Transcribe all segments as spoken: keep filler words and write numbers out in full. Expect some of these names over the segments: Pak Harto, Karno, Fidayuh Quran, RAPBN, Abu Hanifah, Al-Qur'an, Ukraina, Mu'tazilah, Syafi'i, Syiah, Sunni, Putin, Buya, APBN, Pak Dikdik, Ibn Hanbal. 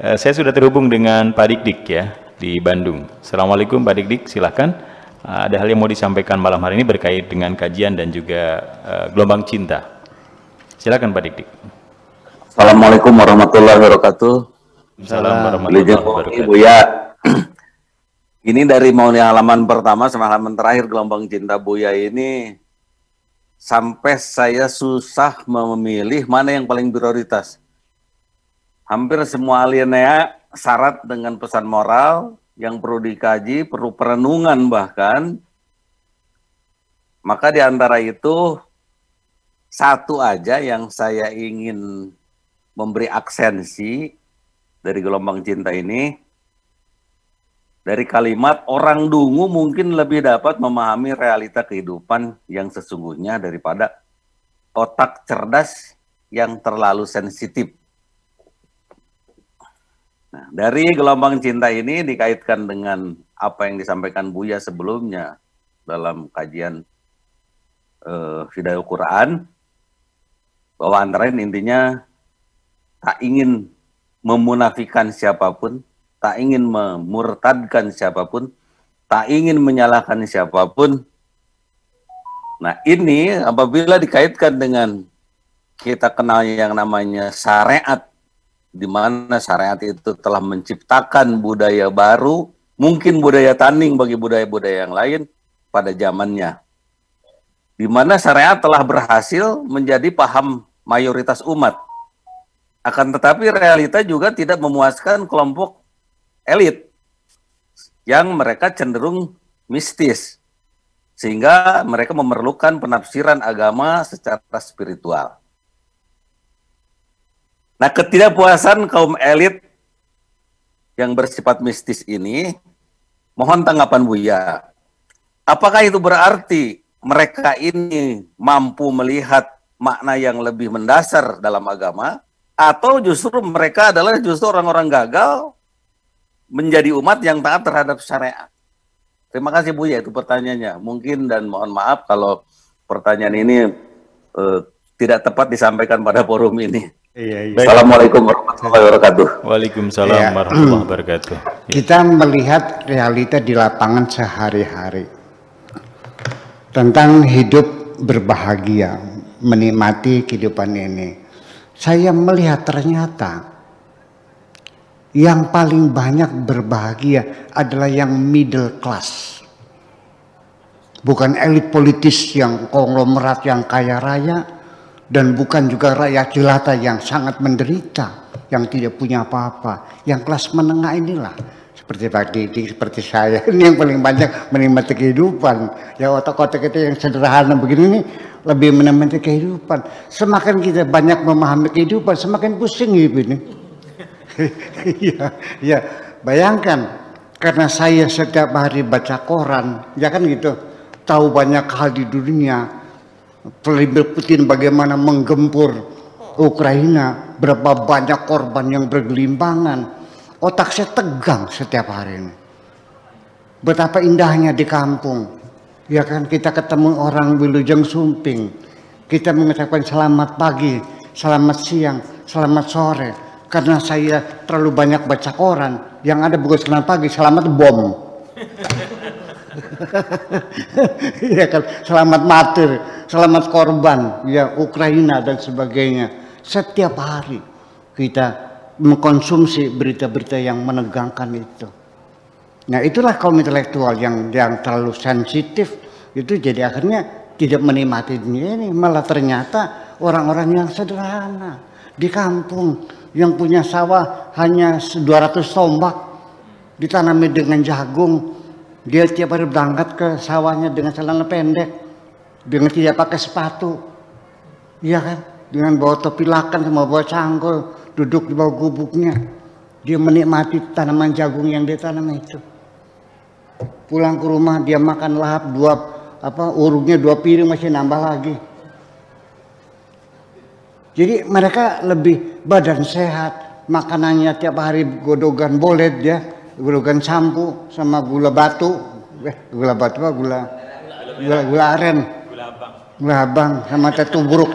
Eh, saya sudah terhubung dengan Pak Dikdik ya di Bandung. Assalamualaikum Pak Dikdik, silahkan. Eh, ada hal yang mau disampaikan malam hari ini berkait dengan kajian dan juga eh, gelombang cinta. Silakan Pak Dikdik. Assalamualaikum warahmatullahi wabarakatuh. Assalamualaikum warahmatullahi wabarakatuh. Buya. Ini dari mau halaman pertama sama halaman terakhir gelombang cinta Buya ini sampai saya susah memilih mana yang paling prioritas. Hampir semua alinea syarat dengan pesan moral yang perlu dikaji, perlu perenungan bahkan. Maka di antara itu, satu aja yang saya ingin memberi aksensi dari gelombang cinta ini, dari kalimat orang dungu mungkin lebih dapat memahami realita kehidupan yang sesungguhnya daripada otak cerdas yang terlalu sensitif. Nah, dari gelombang cinta ini dikaitkan dengan apa yang disampaikan Buya sebelumnya dalam kajian uh, Fidayuh Quran, bahwa antara lain intinya tak ingin memunafikan siapapun, tak ingin memurtadkan siapapun, tak ingin menyalahkan siapapun. Nah, ini apabila dikaitkan dengan kita kenal yang namanya syariat, di mana syariat itu telah menciptakan budaya baru, mungkin budaya tanding bagi budaya-budaya yang lain pada zamannya. Di mana syariat telah berhasil menjadi paham mayoritas umat. Akan tetapi realita juga tidak memuaskan kelompok elit yang mereka cenderung mistis. Sehingga mereka memerlukan penafsiran agama secara spiritual. Nah, ketidakpuasan kaum elit yang bersifat mistis ini, mohon tanggapan Buya. Apakah itu berarti mereka ini mampu melihat makna yang lebih mendasar dalam agama? Atau justru mereka adalah justru orang-orang gagal menjadi umat yang taat terhadap syariat? Terima kasih Buya, itu pertanyaannya. Mungkin dan mohon maaf kalau pertanyaan ini eh, tidak tepat disampaikan pada forum ini. Iya, iya. Assalamualaikum warahmatullahi wabarakatuh. Waalaikumsalam ya. warahmatullahi wabarakatuh. Ya. Kita melihat realita di lapangan sehari-hari tentang hidup berbahagia, menikmati kehidupan ini. Saya melihat ternyata yang paling banyak berbahagia adalah yang middle class, bukan elit politis yang konglomerat yang kaya raya. Dan bukan juga rakyat jelata yang sangat menderita, yang tidak punya apa-apa. Yang kelas menengah inilah, seperti Pak Dikdik, seperti saya, ini yang paling banyak menikmati kehidupan. Ya otak-otak kita yang sederhana begini ini lebih menikmati kehidupan. Semakin kita banyak memahami kehidupan, semakin pusing hidup ini. ya, ya, bayangkan, karena saya setiap hari baca koran, ya kan gitu, tahu banyak hal di dunia. Presiden Putin bagaimana menggempur Ukraina, berapa banyak korban yang bergelimpangan. Otak saya tegang setiap hari ini. Betapa indahnya di kampung, ya kan, kita ketemu orang Wilujeng Sumping, kita mengucapkan selamat pagi, selamat siang, selamat sore. Karena saya terlalu banyak baca koran, yang ada bukan selamat pagi, selamat bom. Ya kan, selamat martir, selamat korban, ya Ukraina dan sebagainya. Setiap hari kita mengkonsumsi berita-berita yang menegangkan itu. Nah, itulah kaum intelektual yang yang terlalu sensitif itu, jadi akhirnya tidak menikmati dunia ini, malah ternyata orang-orang yang sederhana di kampung yang punya sawah hanya dua ratus tombak ditanami dengan jagung. Dia tiap hari berangkat ke sawahnya dengan celana pendek, dengan tidak pakai sepatu, iya kan? Dengan bawa topi lakan sama bawa cangkul, duduk di bawah gubuknya. Dia menikmati tanaman jagung yang dia tanam itu. Pulang ke rumah dia makan lahap dua apa urungnya dua piring masih nambah lagi. Jadi mereka lebih badan sehat, makanannya tiap hari godogan bolet ya. Gula sampu sama gula batu, gula batu apa gula gula, gula, gula aren, gula abang. gula abang sama teh tubruk,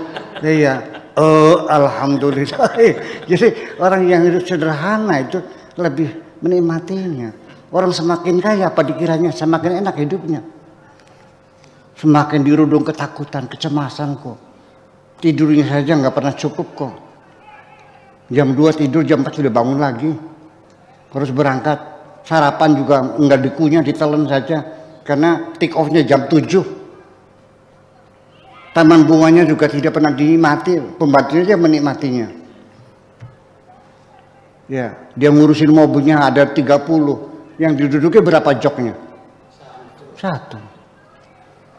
iya Oh, alhamdulillah. Jadi orang yang hidup sederhana itu lebih menikmatinya. Orang semakin kaya, apa dikiranya semakin enak hidupnya. Semakin dirundung ketakutan, kecemasan kok. Tidurnya saja nggak pernah cukup kok. jam dua tidur, jam empat sudah bangun lagi. Harus berangkat. Sarapan juga nggak dikunyah, ditelan saja. Karena take off-nya jam tujuh. Taman bunganya juga tidak pernah dinikmati, pembantunya aja menikmatinya. Ya, dia ngurusin mobilnya ada tiga puluh, yang diduduki berapa joknya? Satu.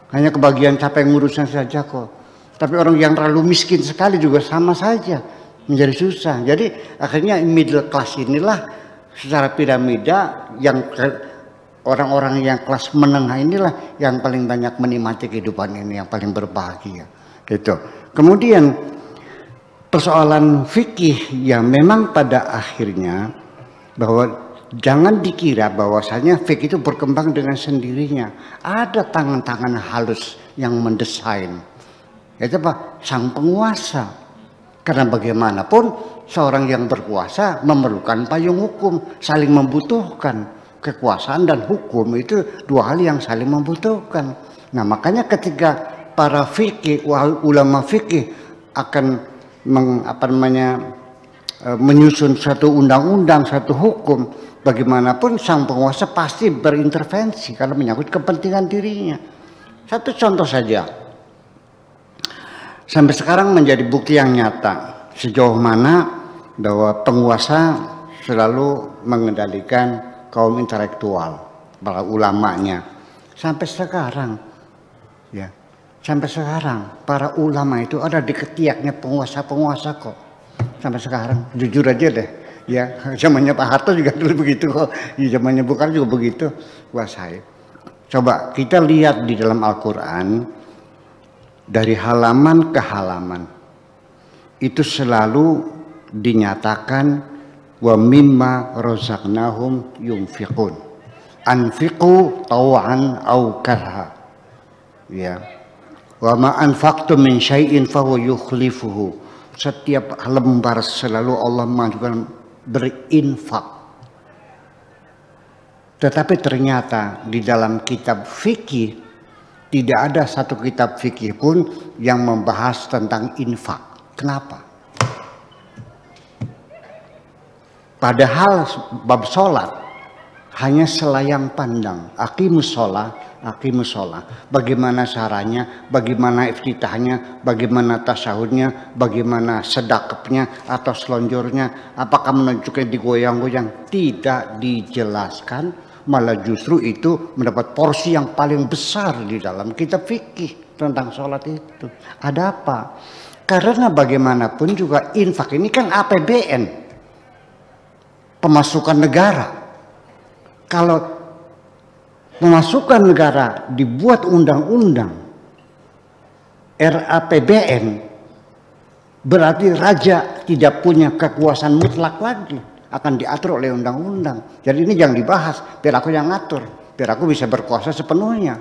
Hanya kebagian capek ngurusnya saja kok. Tapi orang yang terlalu miskin sekali juga sama saja, menjadi susah. Jadi akhirnya middle class inilah secara piramida yang orang-orang yang kelas menengah inilah yang paling banyak menikmati kehidupan ini, yang paling berbahagia. Gitu. Kemudian persoalan fikih ya memang pada akhirnya bahwa jangan dikira bahwasanya fikih itu berkembang dengan sendirinya. Ada tangan-tangan halus yang mendesain. Yaitu apa? Sang penguasa. Karena bagaimanapun seorang yang berkuasa memerlukan payung hukum, saling membutuhkan. Kekuasaan dan hukum itu dua hal yang saling membutuhkan. Nah makanya ketika para fikih, ulama fikih akan meng, apa namanya, menyusun satu undang-undang, satu hukum, bagaimanapun sang penguasa pasti berintervensi karena menyangkut kepentingan dirinya. Satu contoh saja, sampai sekarang menjadi bukti yang nyata sejauh mana bahwa penguasa selalu mengendalikan kaum intelektual, para ulamanya. Sampai sekarang, ya, sampai sekarang para ulama itu ada di ketiaknya penguasa-penguasa kok. Sampai sekarang, jujur aja deh, ya, zamannya Pak Harto juga dulu begitu kok, ya, zamannya Bung Karno juga begitu, kuasai. Coba kita lihat di dalam Al-Qur'an, dari halaman ke halaman, itu selalu dinyatakan wa mimma razaqnahum yunfiqun anfiqu taw'an aw karha, ya, wa ma anfaqtum min syai'in fa huwa yukhlifuhu. Setiap lembar selalu Allah mengajukan berinfak, tetapi ternyata di dalam kitab fikih tidak ada satu kitab fikih pun yang membahas tentang infak. Kenapa? Padahal bab sholat hanya selayang pandang. Aqimus sholat, aqimus sholat. Bagaimana caranya, bagaimana iftitahnya, bagaimana tasahudnya, bagaimana sedakepnya atau selonjornya. Apakah menunjukkan digoyang-goyang? Tidak dijelaskan. Malah justru itu mendapat porsi yang paling besar di dalam kitab fikih tentang sholat itu. Ada apa? Karena bagaimanapun juga infak ini kan A P B N. Pemasukan negara. Kalau pemasukan negara dibuat undang-undang R A P B N, berarti raja tidak punya kekuasaan mutlak lagi, akan diatur oleh undang-undang. Jadi ini jangan dibahas, biar aku yang ngatur, biar aku bisa berkuasa sepenuhnya.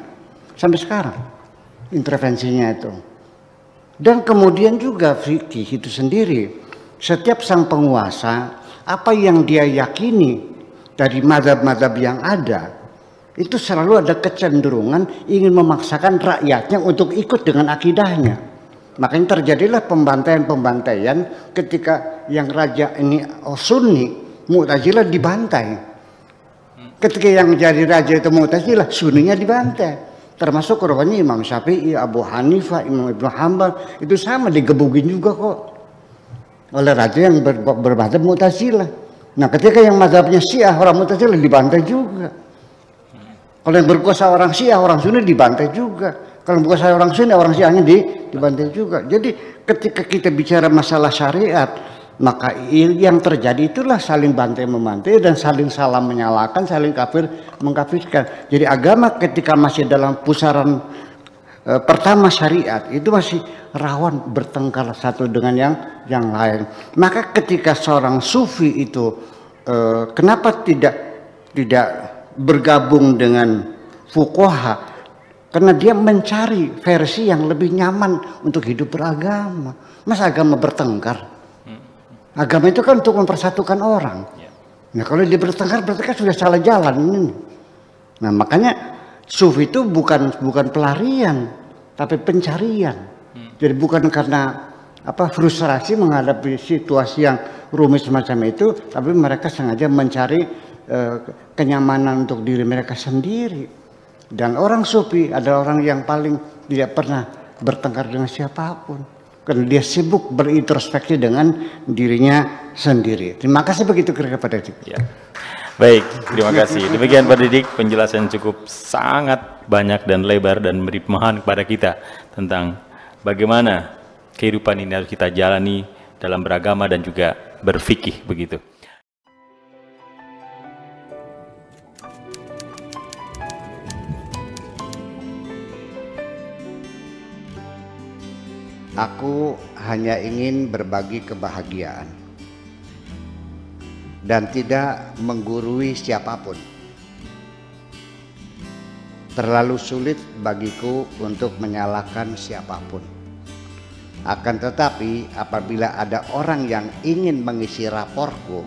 Sampai sekarang intervensinya itu. Dan kemudian juga fikih itu sendiri, setiap sang penguasa apa yang dia yakini dari mazhab-mazhab yang ada, itu selalu ada kecenderungan ingin memaksakan rakyatnya untuk ikut dengan akidahnya. Makanya terjadilah pembantaian-pembantaian ketika yang raja ini oh Sunni, Mu'tazilah dibantai. Ketika yang jadi raja itu Mu'tazilah, Sunninya dibantai. Termasuk korbannya Imam Syafi'i, Abu Hanifah, Imam Ibn Hanbal, itu sama digebukin juga kok oleh raja yang ber, bermadzhab Mu'tazilah. Nah ketika yang mazhabnya Syiah, orang Mu'tazilah dibantai juga. Kalau yang berkuasa orang Syiah, orang Sunni dibantai juga. Kalau yang berkuasa orang Sunni, orang Syiahnya di, dibantai juga. Jadi ketika kita bicara masalah syariat, maka yang terjadi itulah saling bantai-membantai dan saling salam menyalahkan, saling kafir mengkafirkan. Jadi agama ketika masih dalam pusaran e, pertama syariat, itu masih rawan bertengkar satu dengan yang yang lain. Maka ketika seorang sufi itu eh, kenapa tidak tidak bergabung dengan fuqaha, Karena dia mencari versi yang lebih nyaman untuk hidup beragama. Masa agama bertengkar? Agama itu kan untuk mempersatukan orang. Nah kalau dia bertengkar, bertengkar sudah salah jalan ini. Nah makanya sufi itu bukan bukan pelarian, tapi pencarian. Jadi bukan karena apa frustrasi menghadapi situasi yang rumit semacam itu, tapi mereka sengaja mencari eh, kenyamanan untuk diri mereka sendiri. Dan orang sufi adalah orang yang paling tidak pernah bertengkar dengan siapapun. Karena dia sibuk berintrospeksi dengan dirinya sendiri. Terima kasih begitu kira-kira Pak Dikdik. Ya. Baik, terima kasih. Demikian Pak Dikdik, penjelasan cukup sangat banyak dan lebar dan memberi pemahaman kepada kita tentang bagaimana kehidupan ini harus kita jalani dalam beragama dan juga berfikih begitu. Aku hanya ingin berbagi kebahagiaan dan tidak menggurui siapapun. Terlalu sulit bagiku untuk menyalahkan siapapun. Akan tetapi apabila ada orang yang ingin mengisi raporku,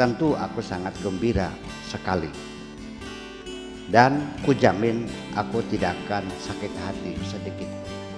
tentu aku sangat gembira sekali. Dan kujamin aku tidak akan sakit hati sedikit.